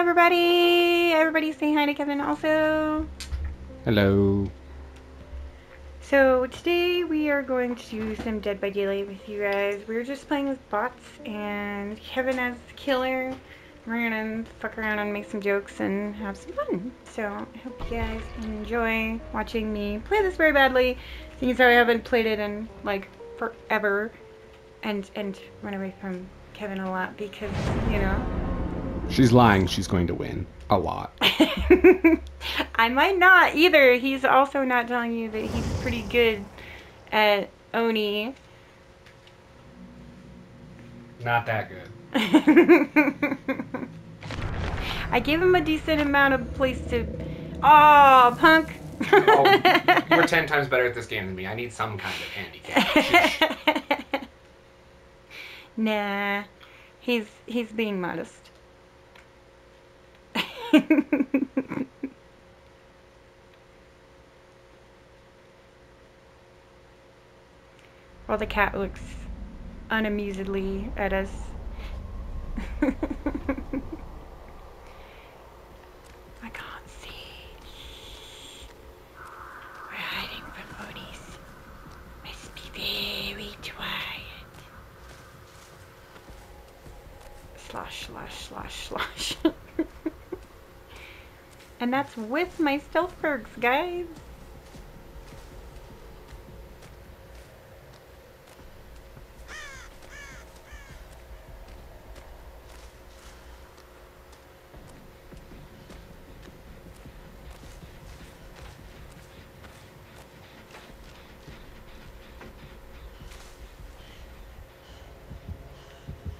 everybody. Everybody say hi to Kevin also. Hello. So today we are going to do some Dead by Daylight with you guys. We were just playing with bots and Kevin as the killer. We're gonna fuck around and make some jokes and have some fun. So I hope you guys enjoy watching me play this very badly. Things that I haven't played it in like forever, and run away from Kevin a lot because, you know. She's lying. She's going to win. A lot. I might not either. He's also not telling you that he's pretty good at Oni. Not that good. I gave him a decent amount of place to... Aw, punk. Oh, you're 10 times better at this game than me. I need some kind of handicap. Nah. He's being modest. Well, the cat looks unamusedly at us. I can't see. We're hiding from Onis. Must be very quiet. Slosh, slosh, slosh, slosh. And that's with my stealth perks, guys.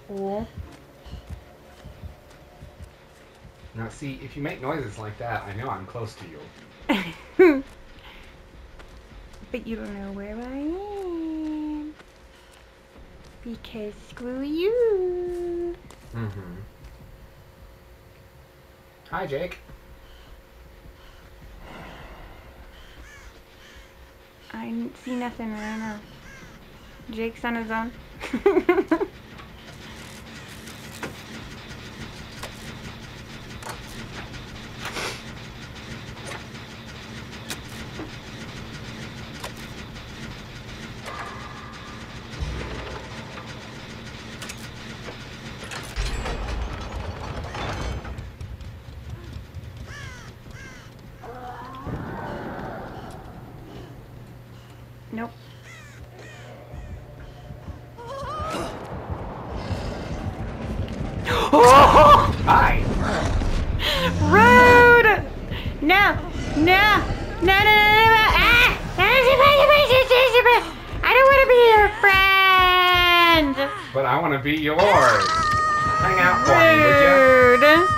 Cool. Now see, if you make noises like that, I know I'm close to you. But you don't know where I am. Because screw you. Mm-hmm. Hi, Jake. I see nothing right now. Jake's on his own. Nope. Oh! Hi! Rude! No! No! No! No! No! No! Ah! I don't want to be your friend! But I want to be yours! Hang out for me, would you? Rude!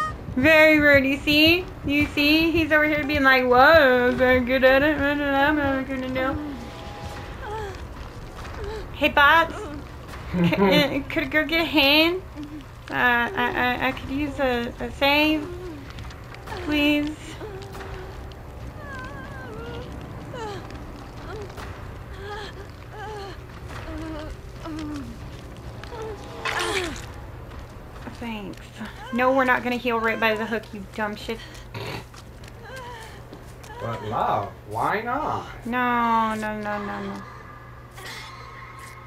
Very rude, you see? You see? He's over here being like, whoa, I'm good at it, I'm not gonna know. Hey, bots, could a girl get a hand? I could use a save, please. Thanks. No, we're not going to heal right by the hook, you dumb shit. But love, why not? No, no, no, no, no.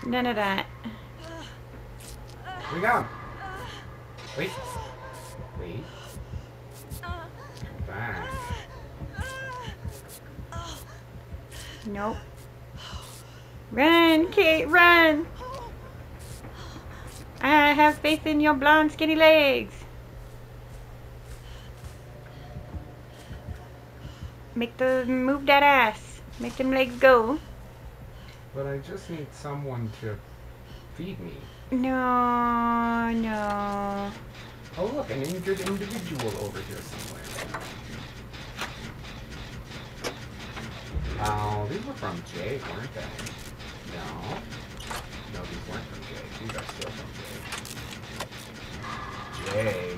None of that. Where you going? Wait. Wait. Come back. Nope. Run, Kate, run! I have faith in your blonde, skinny legs. Make them move that ass. Make them legs go. But I just need someone to feed me. No, no. Oh, look, an injured individual over here somewhere. Oh, these were from Jake, weren't they? No. No, these weren't from Jake. These are still from Jake. Jake.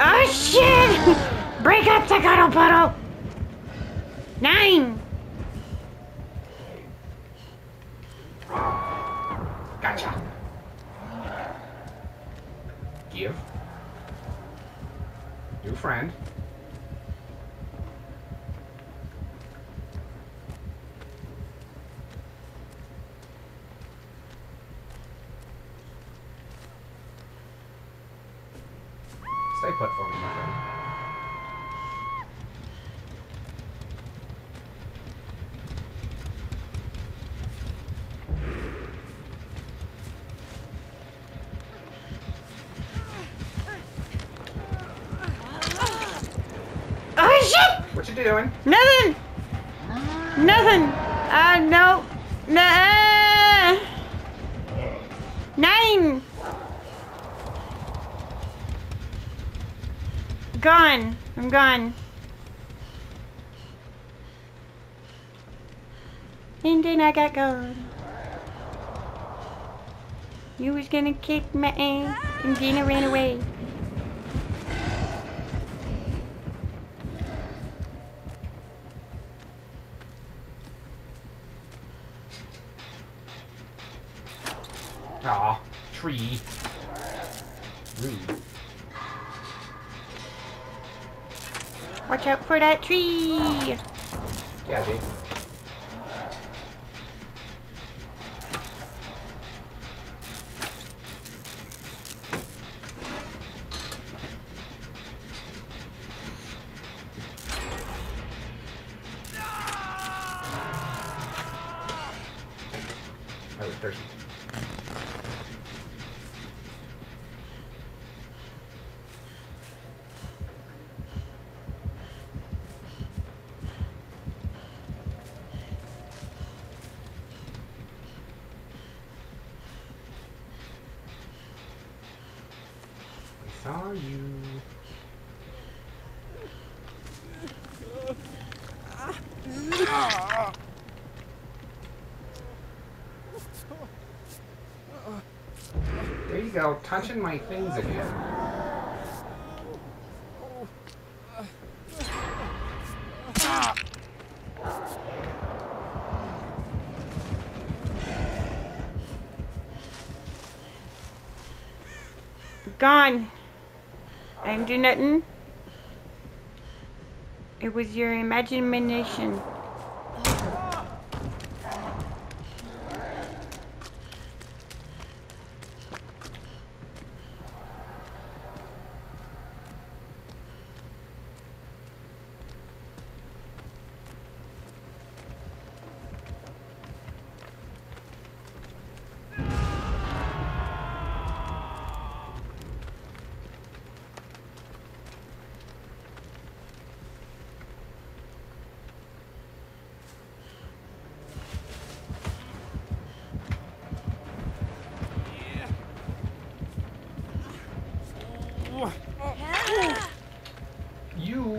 Oh shit! Break up the cuddle puddle! 9! Gotcha. Give. New friend. Stay put for me, my friend. Oh shit! What you doing? Nothing! Nothing! No. Nuh-uh. 9! Gone. I'm gone. And then I got gone. You was gonna kick my ass, and then I ran away. Aw, tree. Rude. Watch out for that tree! Yeah, dude. I was thirsty. Are you? There you go, touching my things again. Gone. I didn't do nothing. It was your imagination. You.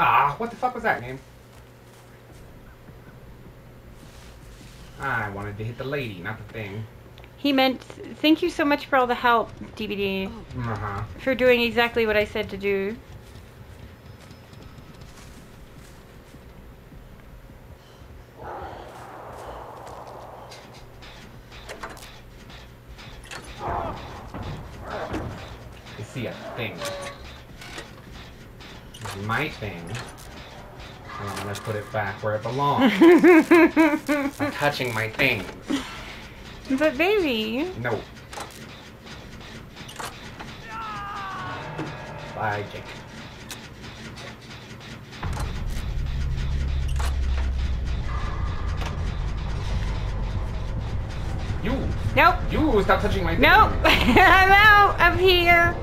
Ah, what the fuck was that name? I wanted to hit the lady, not the thing. He meant, thank you so much for all the help, DVD. Uh-huh. For doing exactly what I said to do. I see a thing. My thing, and I'm gonna put it back where it belongs. I'm touching my things. But baby. No. Bye, Jake. You! Nope! You! Stop touching my thing! Nope! I'm out of here!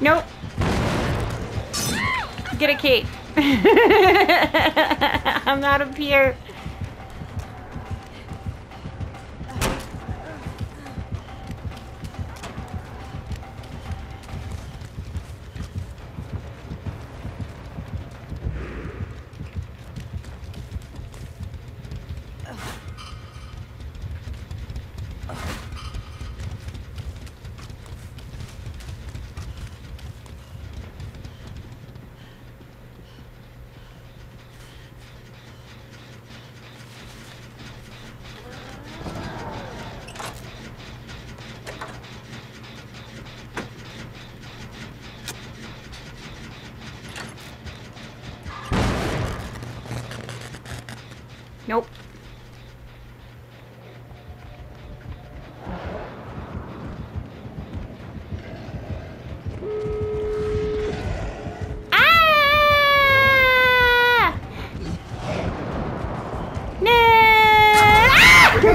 Nope. Get a cake. I'm out of here. Nope. Ah! No! Ah!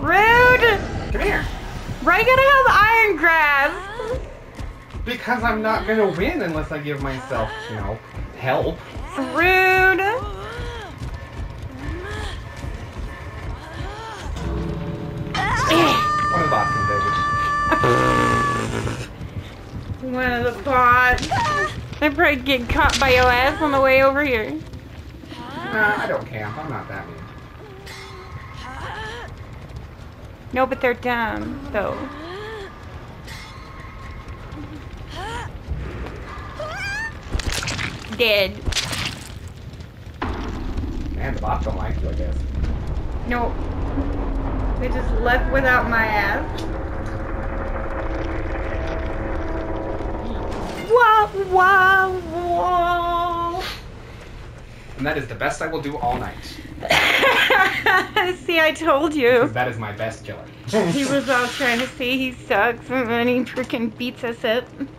Rude! Come here. Why are you gonna have iron grabs? Because I'm not gonna win unless I give myself, you know, help. Rude! One of the bots, baby. One of the bots. I probably get caught by your ass on the way over here. Nah, I don't camp. I'm not that mean. No, but they're dumb, though. Dead. Man, the bots don't like you, I guess. Nope. They just left without my ass. Whoa, whoa, whoa. And that is the best I will do all night. See, I told you. That is my best killer. He was all trying to say he sucks and then he freaking beats us up.